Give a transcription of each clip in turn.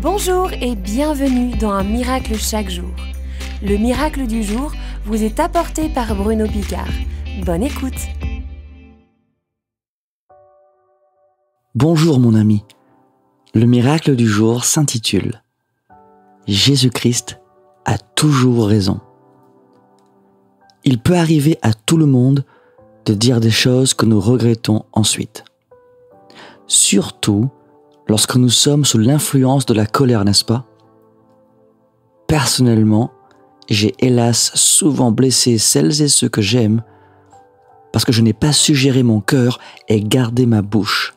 Bonjour et bienvenue dans Un Miracle Chaque Jour. Le miracle du jour vous est apporté par Bruno Picard. Bonne écoute. Bonjour mon ami. Le miracle du jour s'intitule « Jésus-Christ a toujours raison ». Il peut arriver à tout le monde de dire des choses que nous regrettons ensuite. Surtout lorsque nous sommes sous l'influence de la colère, n'est-ce pas? Personnellement, j'ai hélas souvent blessé celles et ceux que j'aime parce que je n'ai pas su gérer mon cœur et garder ma bouche.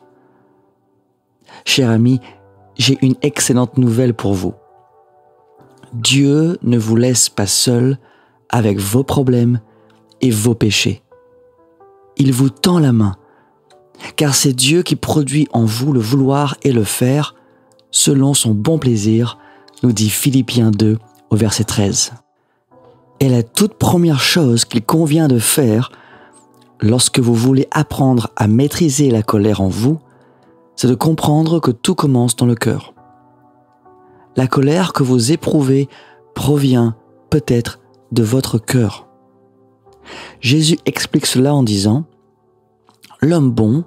Cher ami, j'ai une excellente nouvelle pour vous. Dieu ne vous laisse pas seul avec vos problèmes et vos péchés. Il vous tend la main, car c'est Dieu qui produit en vous le vouloir et le faire, selon son bon plaisir, nous dit Philippiens 2 au verset 13. Et la toute première chose qu'il convient de faire lorsque vous voulez apprendre à maîtriser la colère en vous, c'est de comprendre que tout commence dans le cœur. La colère que vous éprouvez provient peut-être de votre cœur. Jésus explique cela en disant « L'homme bon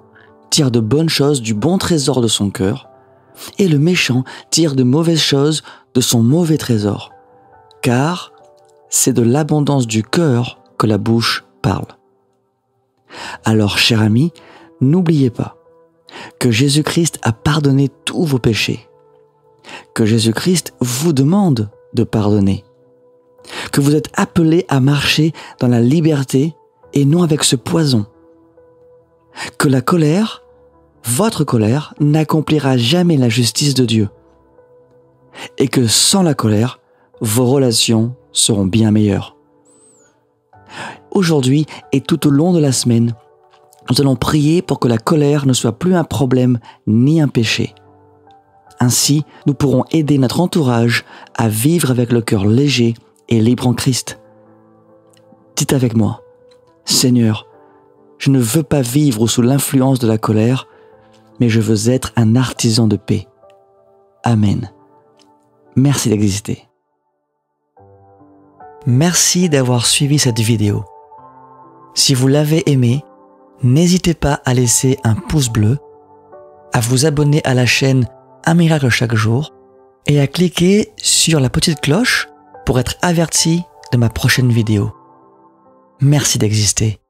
tire de bonnes choses du bon trésor de son cœur, et le méchant tire de mauvaises choses de son mauvais trésor, car c'est de l'abondance du cœur que la bouche parle. » Alors, cher ami, n'oubliez pas que Jésus-Christ a pardonné tous vos péchés, que Jésus-Christ vous demande de pardonner, que vous êtes appelé à marcher dans la liberté et non avec ce poison, que la colère, votre colère, n'accomplira jamais la justice de Dieu, et que sans la colère, vos relations seront bien meilleures. Aujourd'hui et tout au long de la semaine, nous allons prier pour que la colère ne soit plus un problème ni un péché. Ainsi, nous pourrons aider notre entourage à vivre avec le cœur léger et libre en Christ. Dites avec moi, « Seigneur, je ne veux pas vivre sous l'influence de la colère, mais je veux être un artisan de paix. » Amen. Merci d'exister. Merci d'avoir suivi cette vidéo. Si vous l'avez aimée, n'hésitez pas à laisser un pouce bleu, à vous abonner à la chaîne Un Miracle Chaque Jour et à cliquer sur la petite cloche pour être averti de ma prochaine vidéo. Merci d'exister.